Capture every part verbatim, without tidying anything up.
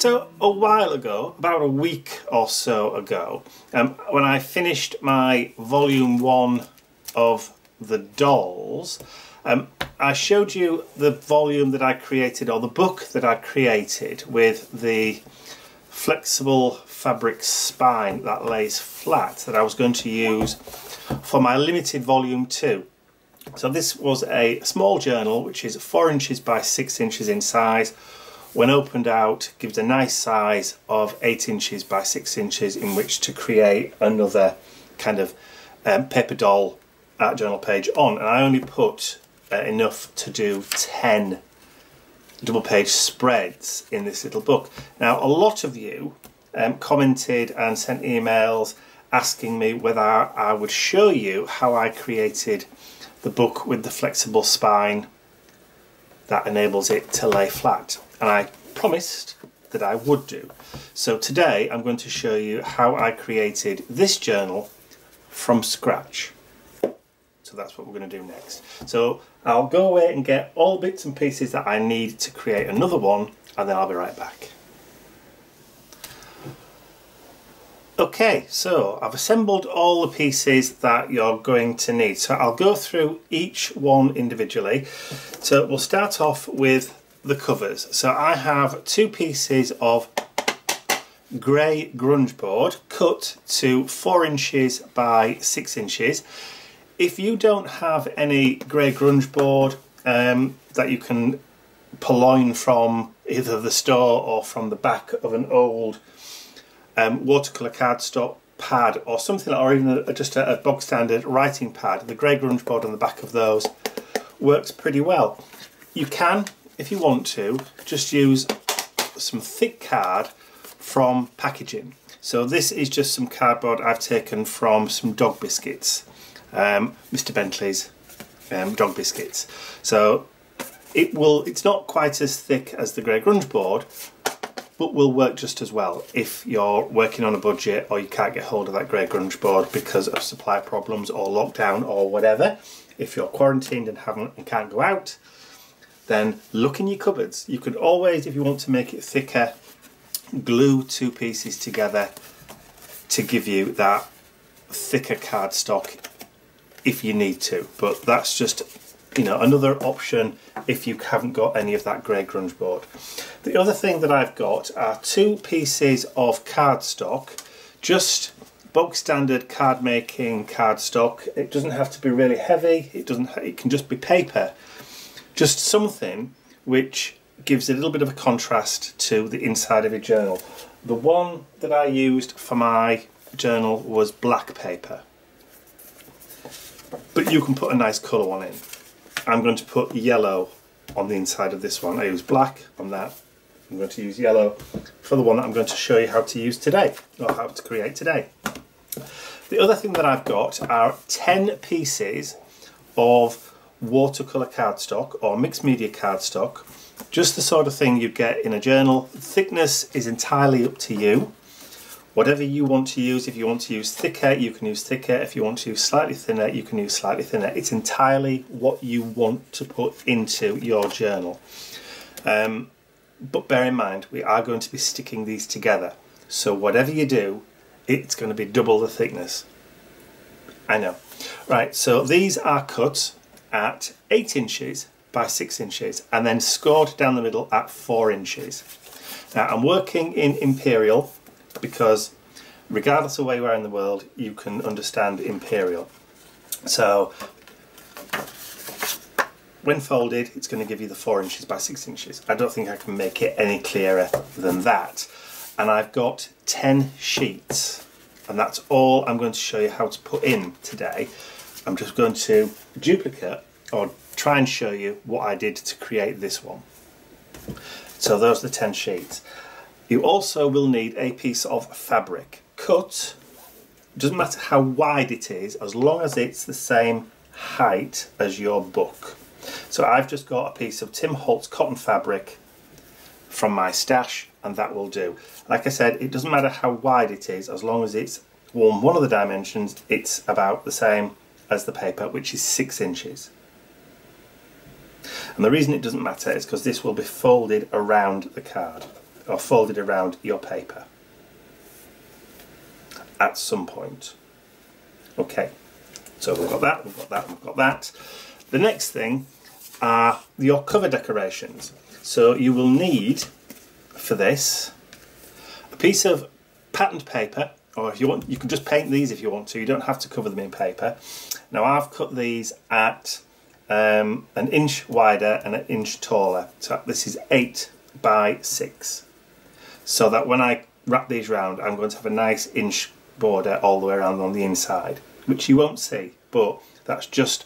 So a while ago, about a week or so ago, um, when I finished my volume one of the dolls, um, I showed you the volume that I created, or the book that I created with the flexible fabric spine that lays flat that I was going to use for my limited volume two. So this was a small journal which is four inches by six inches in size. When opened out, gives a nice size of eight inches by six inches in which to create another kind of um, paper doll art journal page on. And I only put uh, enough to do ten double page spreads in this little book. Now, a lot of you um, commented and sent emails asking me whether I would show you how I created the book with the flexible spine that enables it to lay flat, and I promised that I would do. So today I'm going to show you how I created this journal from scratch. So that's what we're going to do next. So I'll go away and get all bits and pieces that I need to create another one, and then I'll be right back. Okay, so I've assembled all the pieces that you're going to need. So I'll go through each one individually. So we'll start off with the covers. So I have two pieces of grey grunge board cut to four inches by six inches. If you don't have any grey grunge board um, that you can purloin from either the store or from the back of an old Um, watercolour cardstock pad or something, or even a, just a, a bog standard writing pad, the grey grunge board on the back of those works pretty well. You can, if you want to, just use some thick card from packaging. So this is just some cardboard I've taken from some dog biscuits, um, Mister Bentley's um, dog biscuits. So it will, it's not quite as thick as the grey grunge board, but will work just as well if you're working on a budget or you can't get hold of that grey grunge board because of supply problems or lockdown or whatever. If you're quarantined and haven't and can't go out, then look in your cupboards. You could always, if you want to make it thicker, glue two pieces together to give you that thicker cardstock if you need to. But that's just, you know, another option if you haven't got any of that grey grunge board. The other thing that I've got are two pieces of cardstock, just bog standard card making cardstock. It doesn't have to be really heavy. It doesn't. It can just be paper, just something which gives a little bit of a contrast to the inside of your journal. The one that I used for my journal was black paper, but you can put a nice colour on it. I'm going to put yellow on the inside of this one. I use black on that. I'm going to use yellow for the one that I'm going to show you how to use today, or how to create today. The other thing that I've got are ten pieces of watercolour cardstock or mixed media cardstock, just the sort of thing you get in a journal. Thickness is entirely up to you. Whatever you want to use, if you want to use thicker, you can use thicker. If you want to use slightly thinner, you can use slightly thinner. It's entirely what you want to put into your journal. Um, but bear in mind, we are going to be sticking these together. So whatever you do, it's going to be double the thickness. I know. Right, so these are cut at eight inches by six inches and then scored down the middle at four inches. Now, I'm working in imperial, because regardless of where you are in the world, you can understand imperial. So when folded, it's going to give you the four inches by six inches. I don't think I can make it any clearer than that. And I've got ten sheets, and that's all I'm going to show you how to put in today. I'm just going to duplicate or try and show you what I did to create this one. So those are the ten sheets. You also will need a piece of fabric cut, doesn't matter how wide it is, as long as it's the same height as your book. So I've just got a piece of Tim Holtz cotton fabric from my stash, and that will do. Like I said, it doesn't matter how wide it is, as long as it's one, one of the dimensions, it's about the same as the paper, which is six inches. And the reason it doesn't matter is because this will be folded around the card. are folded around your paper at some point. Okay, so we've got that, we've got that, we've got that. The next thing are your cover decorations. So you will need for this a piece of patterned paper, or if you want, you can just paint these if you want to. You don't have to cover them in paper. Now I've cut these at um, an inch wider and an inch taller. So this is eight by six. So that when I wrap these round, I'm going to have a nice inch border all the way around on the inside, which you won't see, but that's just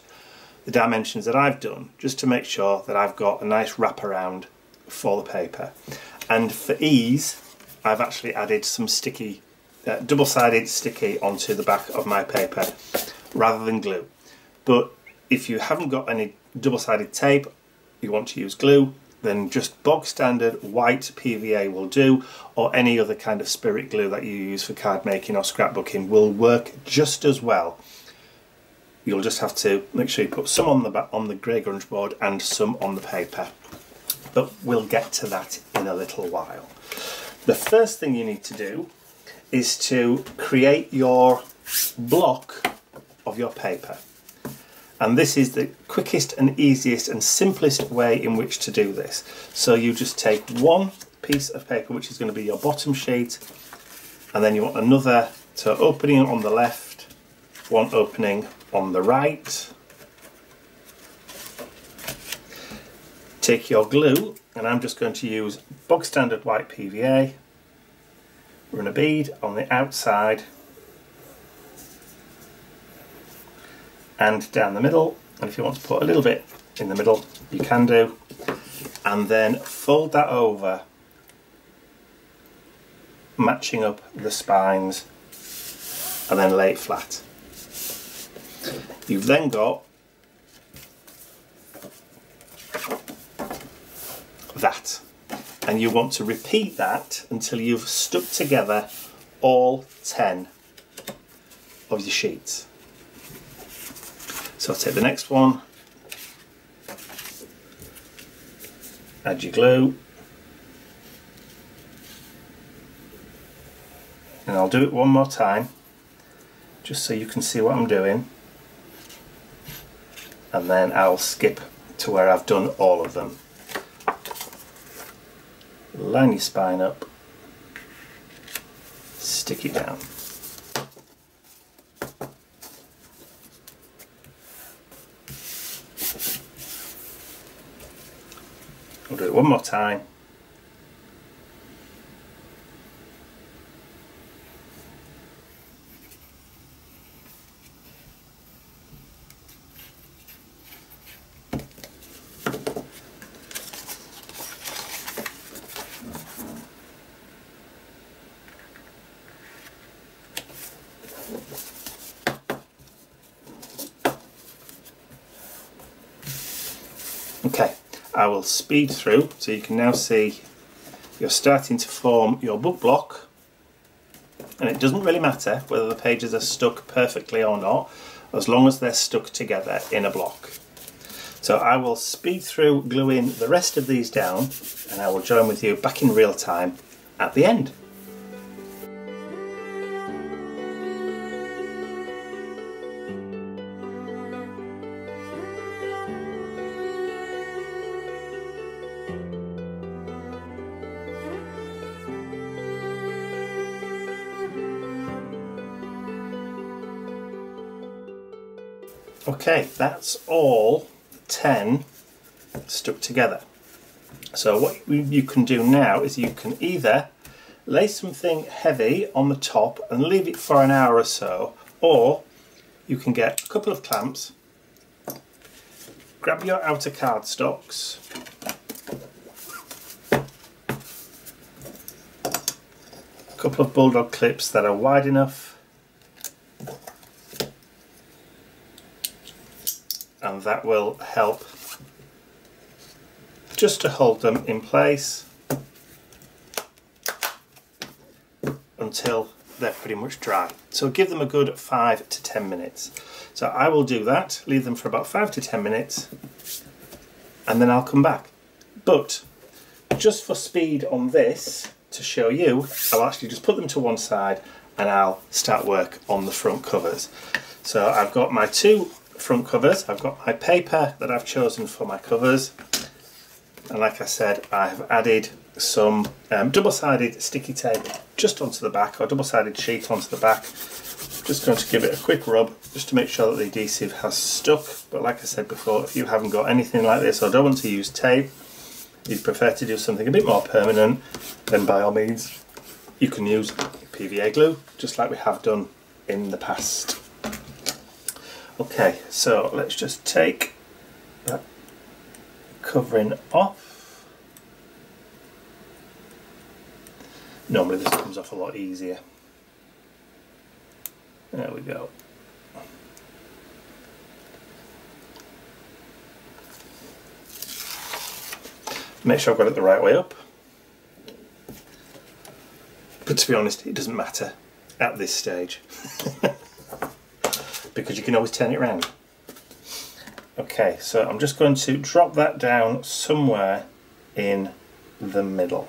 the dimensions that I've done, just to make sure that I've got a nice wrap around for the paper. And for ease, I've actually added some sticky, uh, double-sided sticky onto the back of my paper rather than glue. But if you haven't got any double-sided tape, you want to use glue, then just bog standard white P V A will do, or any other kind of spirit glue that you use for card making or scrapbooking will work just as well. You'll just have to make sure you put some on the back, on the grey grunge board, and some on the paper. But we'll get to that in a little while. The first thing you need to do is to create your block of your paper. And this is the quickest and easiest and simplest way in which to do this. So you just take one piece of paper, which is going to be your bottom sheet, and then you want another, so opening on the left, one opening on the right. Take your glue, and I'm just going to use bog standard white P V A, run a bead on the outside and down the middle, and if you want to put a little bit in the middle you can do, and then fold that over, matching up the spines, and then lay it flat. You've then got that, and you want to repeat that until you've stuck together all ten of your sheets. So I'll take the next one, add your glue, and I'll do it one more time just so you can see what I'm doing, and then I'll skip to where I've done all of them. Line your spine up, stick it down. I'll do it one more time. Okay, I will speed through so you can now see you're starting to form your book block, and it doesn't really matter whether the pages are stuck perfectly or not, as long as they're stuck together in a block. So I will speed through gluing the rest of these down, and I will join with you back in real time at the end. Okay, that's all ten stuck together. So what you can do now is you can either lay something heavy on the top and leave it for an hour or so, or you can get a couple of clamps, grab your outer card stocks, a couple of bulldog clips that are wide enough, and that will help just to hold them in place until they're pretty much dry. So give them a good five to ten minutes. So I will do that, leave them for about five to ten minutes, and then I'll come back. But just for speed on this, to show you, I'll actually just put them to one side and I'll start work on the front covers. So I've got my two front covers, I've got my paper that I've chosen for my covers, and like I said, I've added some um, double-sided sticky tape just onto the back, or double-sided sheet onto the back. I'm just going to give it a quick rub just to make sure that the adhesive has stuck, but like I said before, if you haven't got anything like this or don't want to use tape, you prefer to do something a bit more permanent, then by all means you can use P V A glue, just like we have done in the past. Okay, so let's just take that covering off. Normally this comes off a lot easier. There we go. Make sure I've got it the right way up. But to be honest, it doesn't matter at this stage. Because you can always turn it around. Okay, so I'm just going to drop that down somewhere in the middle.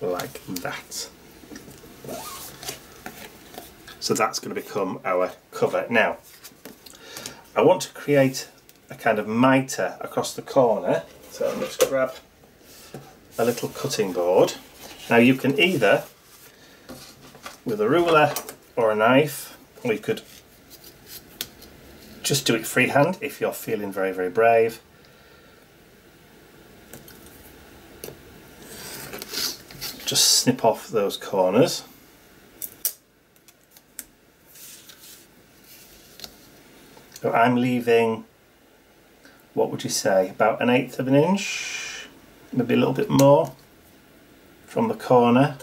Like that. So that's going to become our cover. Now, I want to create a kind of mitre across the corner. So I'm just going to grab a little cutting board. Now you can either, with a ruler or a knife, or you could just do it freehand if you're feeling very, very brave. Just snip off those corners. So I'm leaving, what would you say, about an eighth of an inch, maybe a little bit more from the corner.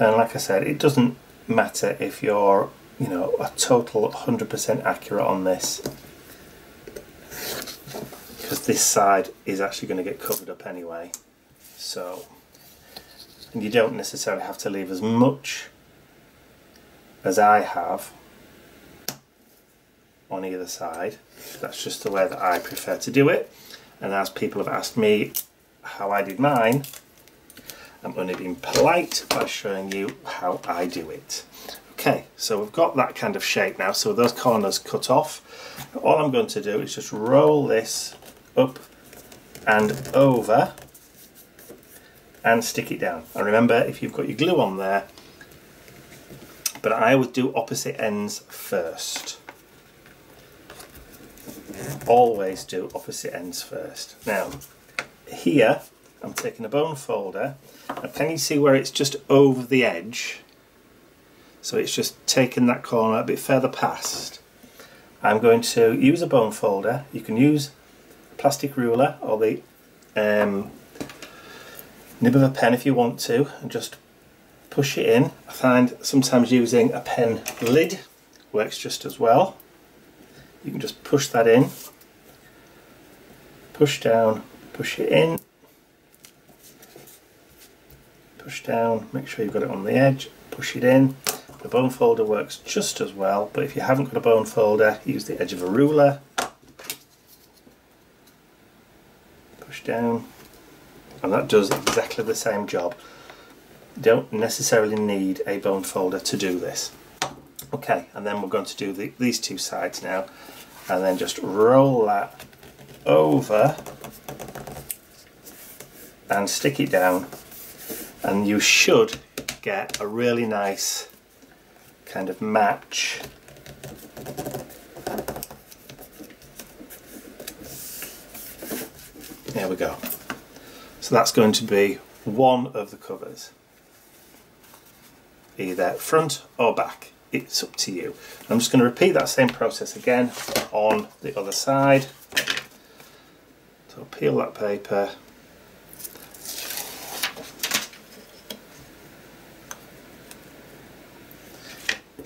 And like I said, it doesn't matter if you're, you know, a total one hundred percent accurate on this, because this side is actually going to get covered up anyway. So, and you don't necessarily have to leave as much as I have on either side. That's just the way that I prefer to do it. And as people have asked me how I did mine, I'm only being polite by showing you how I do it. Okay, so we've got that kind of shape now, so those corners cut off. All I'm going to do is just roll this up and over and stick it down. And remember, if you've got your glue on there, but I would do opposite ends first. Always do opposite ends first. Now, here, I'm taking a bone folder. Now, can you see where it's just over the edge? So it's just taken that corner a bit further past. I'm going to use a bone folder. You can use a plastic ruler or the um, nib of a pen if you want to, and just push it in. I find sometimes using a pen lid works just as well. You can just push that in, push down, push it in, push down, make sure you've got it on the edge, push it in. The bone folder works just as well, but if you haven't got a bone folder, use the edge of a ruler, push down, and that does exactly the same job. You don't necessarily need a bone folder to do this. Okay, and then we're going to do the, these two sides now, and then just roll that over and stick it down, and you should get a really nice kind of match . There we go. So that's going to be one of the covers, either front or back, it's up to you. I'm just going to repeat that same process again on the other side. So peel that paper,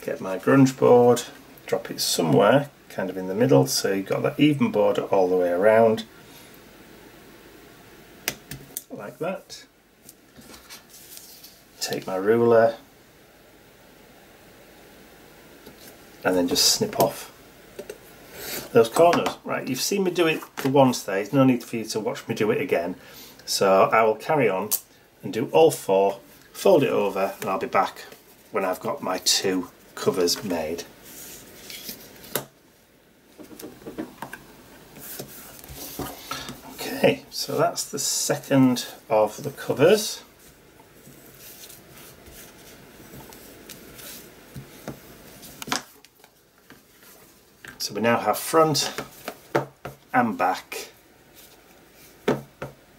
get my grunge board, drop it somewhere kind of in the middle, so you've got that even border all the way around, like that. Take my ruler, and then just snip off those corners. Right, you've seen me do it for one stage, no need for you to watch me do it again. So I will carry on and do all four, fold it over, and I'll be back when I've got my two covers made. Okay, so that's the second of the covers. So we now have front and back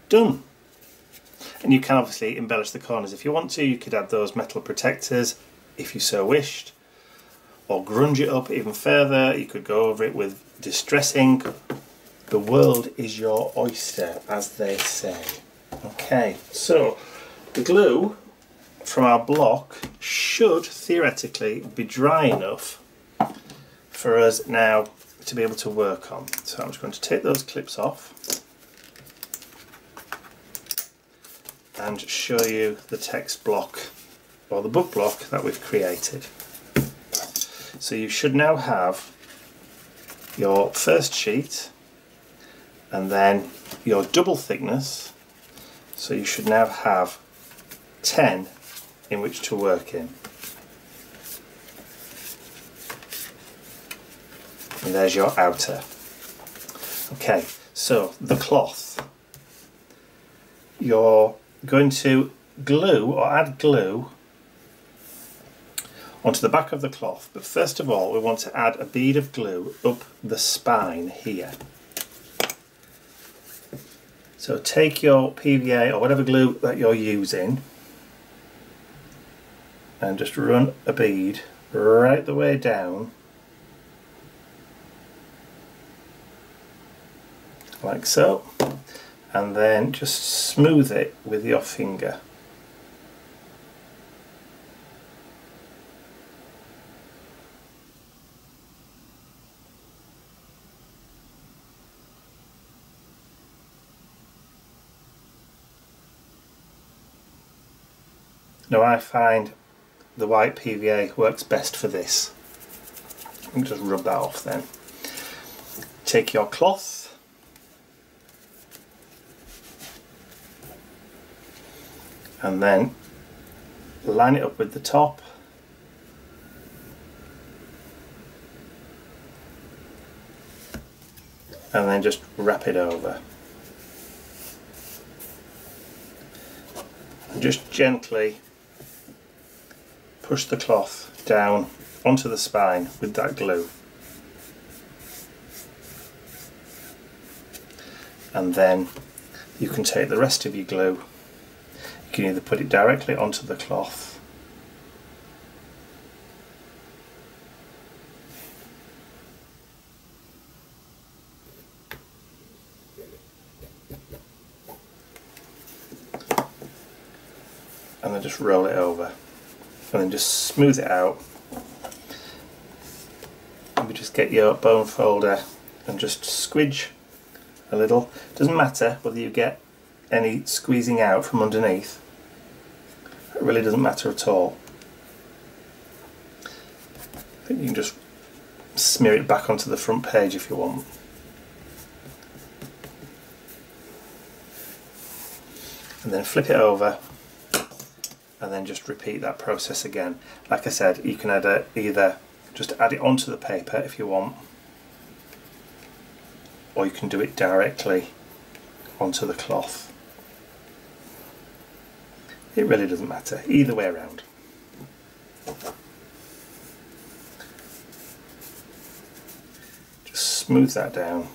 done. And you can obviously embellish the corners if you want to. You could add those metal protectors if you so wished, or grunge it up even further. You could go over it with distressing. The world is your oyster, as they say. Okay, so the glue from our block should theoretically be dry enough for us now to be able to work on. So I'm just going to take those clips off and show you the text block, or the book block, that we've created. So you should now have your first sheet and then your double thickness, so you should now have ten in which to work in. And there's your outer. Okay, so the cloth. You're going to glue or add glue onto the back of the cloth, but first of all we want to add a bead of glue up the spine here. So take your P V A or whatever glue that you're using and just run a bead right the way down like so, and then just smooth it with your finger. Now I find the white P V A works best for this. And just rub that off then. Take your cloth and then line it up with the top and then just wrap it over, and just gently push the cloth down onto the spine with that glue, and then you can take the rest of your glue. You can either put it directly onto the cloth and then just roll it over and then just smooth it out, and we just get your bone folder and just squidge a little. Doesn't matter whether you get any squeezing out from underneath. It really doesn't matter at all. I think you can just smear it back onto the front page if you want. And then flip it over and then just repeat that process again. Like I said, you can add a, either just add it onto the paper if you want, or you can do it directly onto the cloth. It really doesn't matter, either way around. Just smooth that down.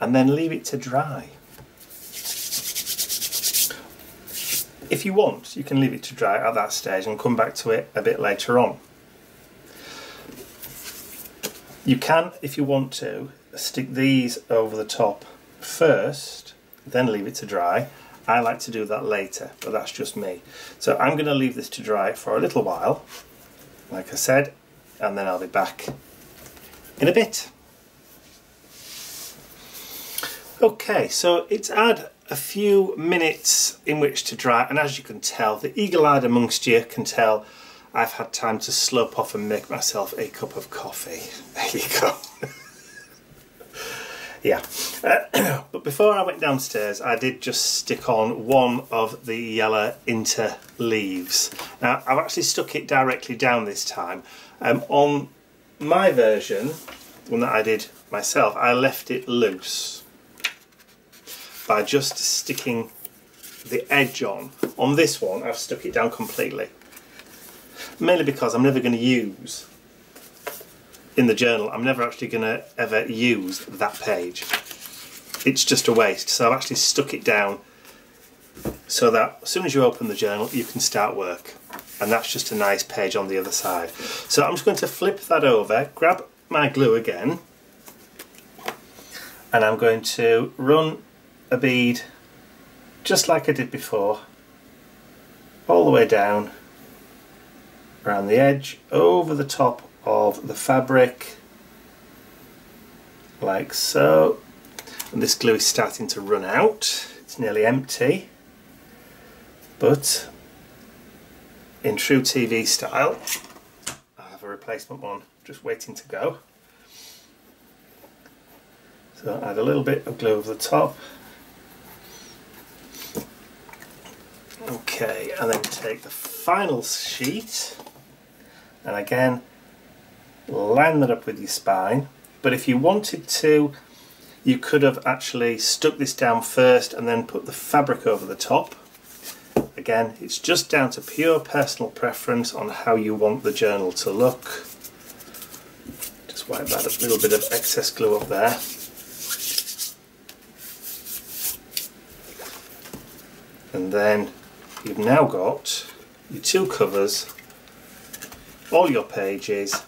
And then leave it to dry. If you want, you can leave it to dry at that stage and come back to it a bit later on. You can, if you want to, stick these over the top first, then leave it to dry. I like to do that later, but that's just me. So I'm going to leave this to dry for a little while. Like I said, and then I'll be back in a bit. Okay, so it's had a few minutes in which to dry, and as you can tell, the eagle-eyed amongst you can tell I've had time to slurp off and make myself a cup of coffee. There you go. Yeah, uh, but before I went downstairs I did just stick on one of the yellow interleaves. Now I've actually stuck it directly down this time. Um, on my version, the one that I did myself, I left it loose by just sticking the edge on. On this one I've stuck it down completely, mainly because I'm never going to use in the journal, I'm never actually going to ever use that page. It's just a waste, so I've actually stuck it down so that as soon as you open the journal you can start work, and that's just a nice page on the other side. So I'm just going to flip that over, grab my glue again, and I'm going to run a bead just like I did before, all the way down around the edge, over the top of the fabric, like so. And this glue is starting to run out, it's nearly empty, but in true T V style I have a replacement one just waiting to go. So add a little bit of glue over the top, okay, and then take the final sheet and again line that up with your spine. But if you wanted to, you could have actually stuck this down first and then put the fabric over the top. Again, it's just down to pure personal preference on how you want the journal to look. Just wipe that up, a little bit of excess glue up there. And then you've now got your two covers, all your pages,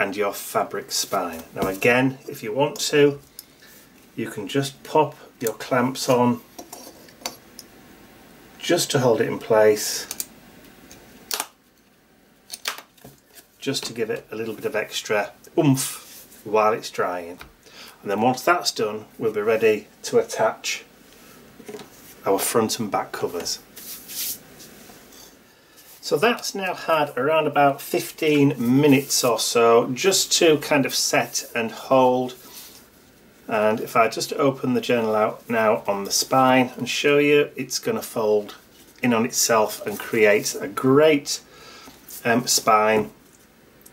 and your fabric spine. Now again, if you want to, you can just pop your clamps on just to hold it in place, just to give it a little bit of extra oomph while it's drying. And then once that's done, we'll be ready to attach our front and back covers. So that's now had around about fifteen minutes or so just to kind of set and hold. And if I just open the journal out now on the spine and show you, it's going to fold in on itself and create a great um, spine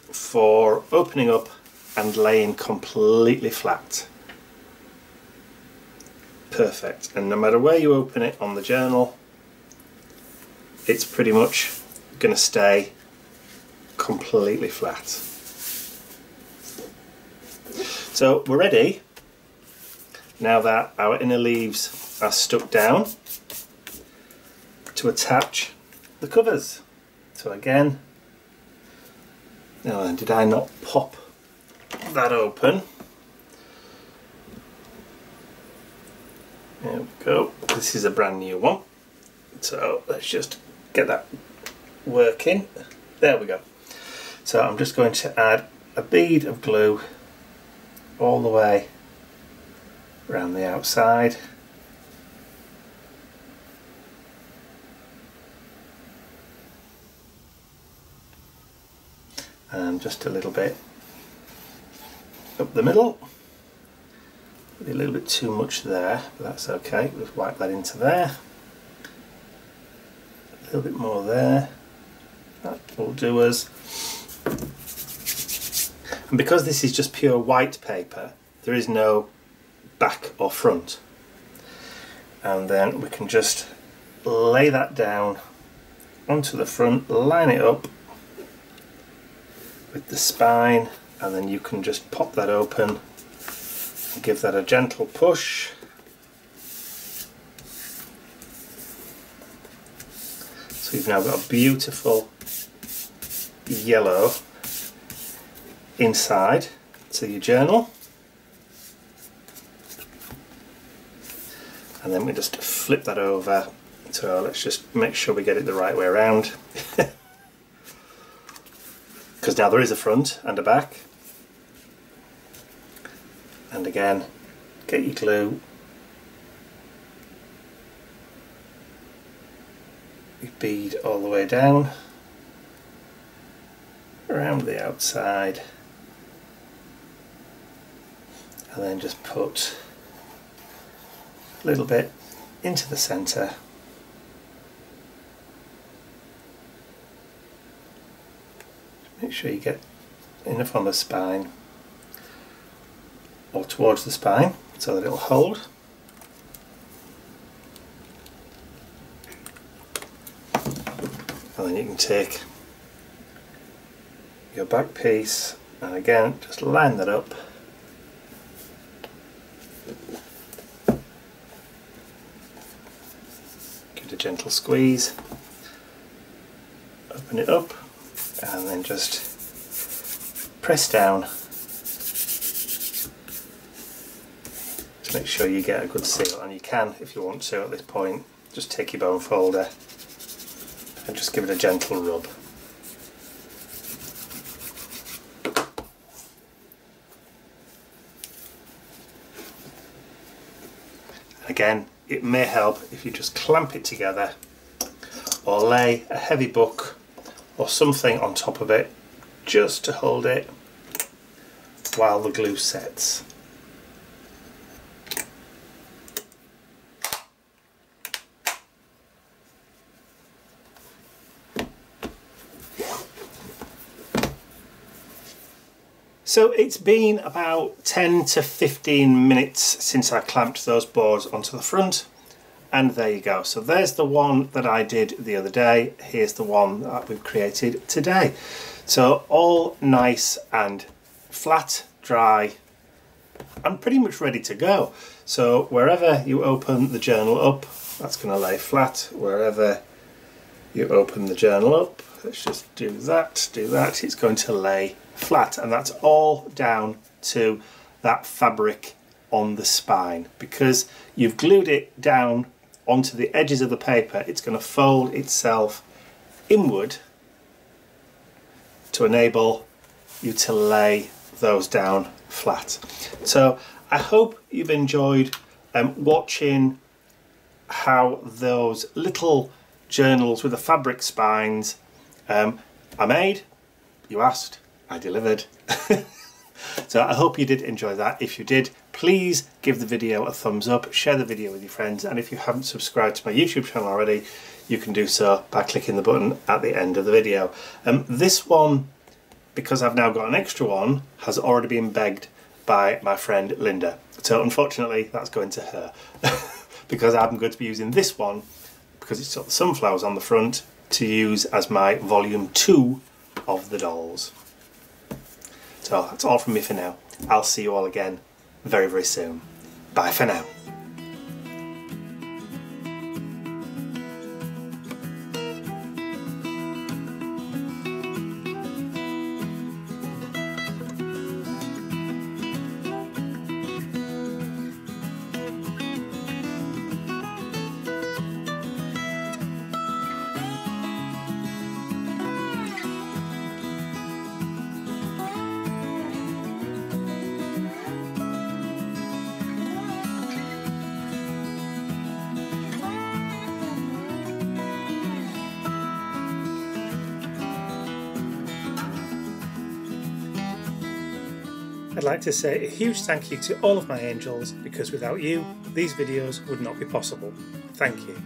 for opening up and laying completely flat. Perfect. And no matter where you open it on the journal, it's pretty much going to stay completely flat. So we're ready now that our inner leaves are stuck down to attach the covers. So again, now then, did I not pop that open? There we go, this is a brand new one, so let's just get that working. There we go. So I'm just going to add a bead of glue all the way around the outside, and just a little bit up the middle. A little bit too much there, but that's okay, we'll just wipe that into there. A little bit more there, that will do us. And because this is just pure white paper, there is no back or front, and then we can just lay that down onto the front, line it up with the spine, and then you can just pop that open and give that a gentle push. So we've now got a beautiful yellow inside to your journal, and then we just flip that over. So let's just make sure we get it the right way around. because now there is a front and a back. And again, get your glue, you bead all the way down, around the outside, and then just put a little bit into the centre, make sure you get enough on the spine or towards the spine so that it'll hold. And then you can take your back piece and again just line that up . Give it a gentle squeeze, open it up and then just press down. Make sure you get a good seal, and you can, if you want to at this point, just take your bone folder and just give it a gentle rub. Again, it may help if you just clamp it together or lay a heavy book or something on top of it just to hold it while the glue sets. So it's been about ten to fifteen minutes since I clamped those boards onto the front, and there you go. So there's the one that I did the other day, here's the one that we've created today. So all nice and flat, dry, and pretty much ready to go. So wherever you open the journal up, that's going to lay flat. Wherever you open the journal up, let's just do that, do that, it's going to lay flat, and that's all down to that fabric on the spine. Because you've glued it down onto the edges of the paper, it's going to fold itself inward to enable you to lay those down flat. So I hope you've enjoyed um, watching how those little journals with the fabric spines um, are made. You asked, I delivered. So I hope you did enjoy that. If you did, please give the video a thumbs up, share the video with your friends, and if you haven't subscribed to my YouTube channel already, you can do so by clicking the button at the end of the video. Um, this one, because I've now got an extra one, has already been begged by my friend Linda. So unfortunately, that's going to her, because I'm going to be using this one, because it's got the sunflowers on the front, to use as my volume two of the dolls. So that's all from me for now. I'll see you all again very, very soon. Bye for now. I'd like to say a huge thank you to all of my angels, because without you, these videos would not be possible. Thank you.